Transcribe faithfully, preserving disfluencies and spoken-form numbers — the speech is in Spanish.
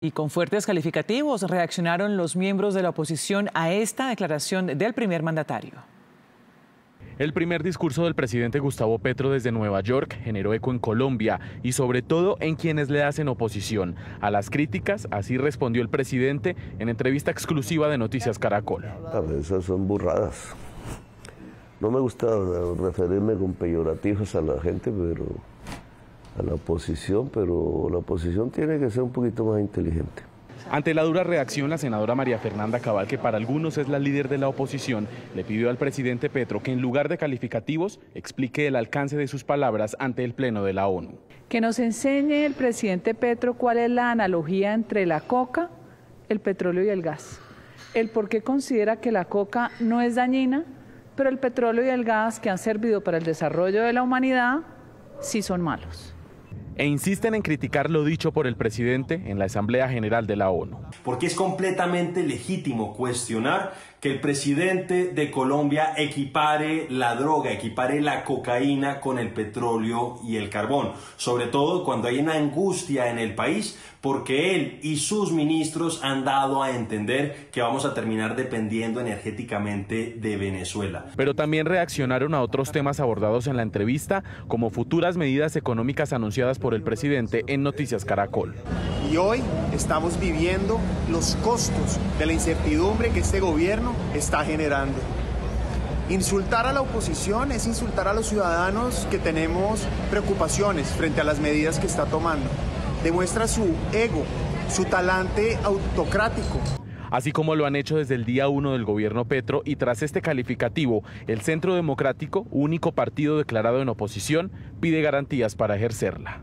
Y con fuertes calificativos reaccionaron los miembros de la oposición a esta declaración del primer mandatario. El primer discurso del presidente Gustavo Petro desde Nueva York generó eco en Colombia y sobre todo en quienes le hacen oposición. A las críticas así respondió el presidente en entrevista exclusiva de Noticias Caracol. Esas son burradas. No me gusta referirme con peyorativos a la gente, pero... a la oposición, pero la oposición tiene que ser un poquito más inteligente. Ante la dura reacción, la senadora María Fernanda Cabal, que para algunos es la líder de la oposición, le pidió al presidente Petro que en lugar de calificativos explique el alcance de sus palabras ante el Pleno de la ONU. Que nos enseñe el presidente Petro cuál es la analogía entre la coca, el petróleo y el gas. El por qué considera que la coca no es dañina, pero el petróleo y el gas que han servido para el desarrollo de la humanidad sí son malos. E insisten en criticar lo dicho por el presidente en la Asamblea General de la ONU. Porque es completamente legítimo cuestionar que el presidente de Colombia equipare la droga, equipare la cocaína con el petróleo y el carbón, sobre todo cuando hay una angustia en el país porque él y sus ministros han dado a entender que vamos a terminar dependiendo energéticamente de Venezuela. Pero también reaccionaron a otros temas abordados en la entrevista, como futuras medidas económicas anunciadas por el presidente en Noticias Caracol. Y hoy estamos viviendo los costos de la incertidumbre que este gobierno está generando. Insultar a la oposición es insultar a los ciudadanos que tenemos preocupaciones frente a las medidas que está tomando. Demuestra su ego, su talante autocrático. Así como lo han hecho desde el día uno del gobierno Petro y tras este calificativo, el Centro Democrático, único partido declarado en oposición, pide garantías para ejercerla.